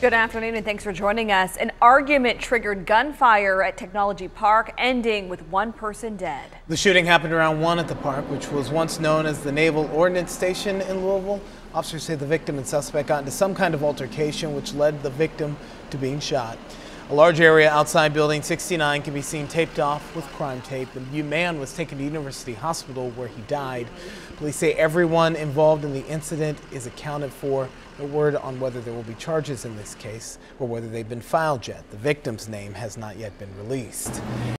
Good afternoon and thanks for joining us. An argument triggered gunfire at Technology Park, ending with one person dead. The shooting happened around 1 at the park, which was once known as the Naval Ordnance Station in Louisville. Officers say the victim and suspect got into some kind of altercation, which led the victim to being shot. A large area outside Building 69 can be seen taped off with crime tape. The man was taken to University Hospital where he died. Police say everyone involved in the incident is accounted for. No word on whether there will be charges in this case or whether they've been filed yet. The victim's name has not yet been released.